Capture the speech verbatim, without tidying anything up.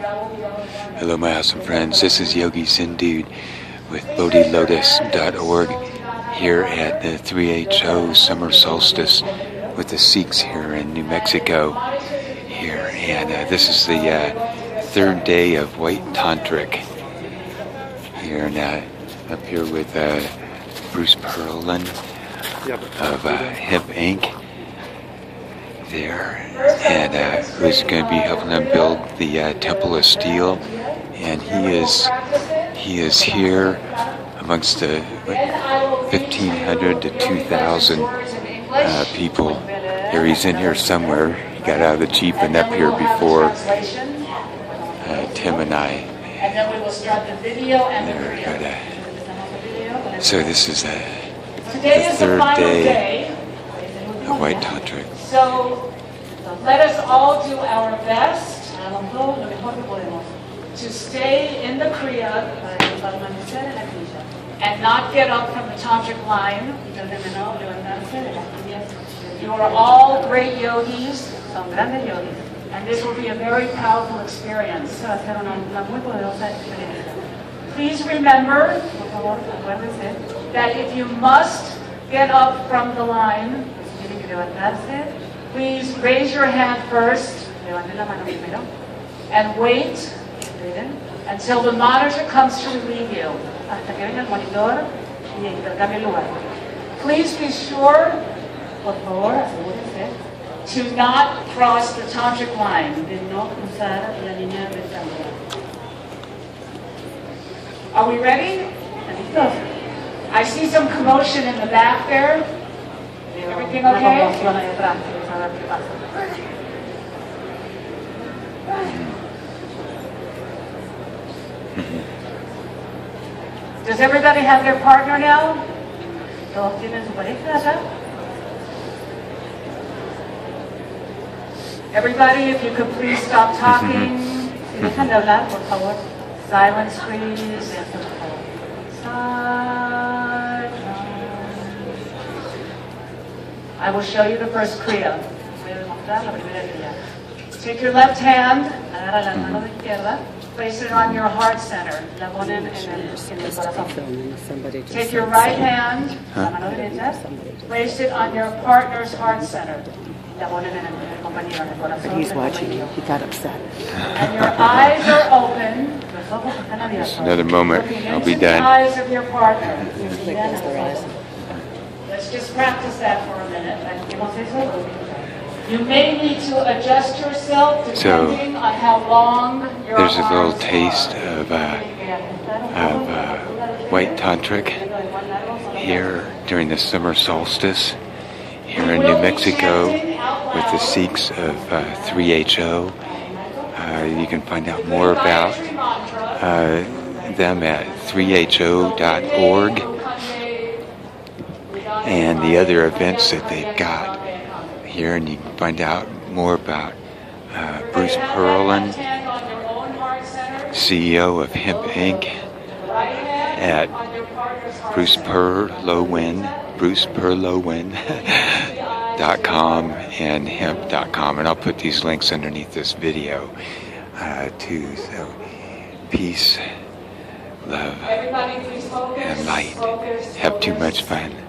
Hello my awesome friends, this is Yogi Zen Dude with Bodhi Lotus dot org here at the three H O summer solstice with the Sikhs here in New Mexico here, and uh, this is the uh, third day of White Tantric here, and uh, up here with uh, Bruce Perlowin of uh, Hemp Incorporated there, and uh, who's going to be helping them build the uh, Temple of Steel, and he is he is here amongst the like, fifteen hundred to two thousand uh, people. Here he's in here somewhere. He got out of the Jeep and up here before uh, Tim and I. And then we will start the video and the video. So this is uh, the third day of White Tantric. So let us all do our best to stay in the Kriya and not get up from the Tantric line. You are all great yogis, and this will be a very powerful experience. Please remember that if you must get up from the line, please raise your hand first and wait until the monitor comes to relieve you. Please be sure to not cross the tantric line. Are we ready? I see some commotion in the back there. Everything okay? Does everybody have their partner now? Everybody, if you could please stop talking. Silence, please. I will show you the first Kriya. Take your left hand, place it on your heart center. Take your right hand, place it on your partner's heart center. But he's watching you. He got upset. And your eyes are open. Just another moment. I'll be done. Eyes of your partner. Let's just practice that for a minute. You may need to adjust yourself depending on how long your arms are. There's a little taste of, uh, of uh, White Tantric here during the summer solstice here in New Mexico with the Sikhs of uh, three H O. Uh, you can find out more about uh, them at three H O dot org. And the other events that they've got here, and you can find out more about uh, Bruce Perlowin, C E O of Hemp Incorporated, at bruce perlowin dot com and hemp dot com, and I'll put these links underneath this video uh, too. So peace, love, and light. Have too much fun.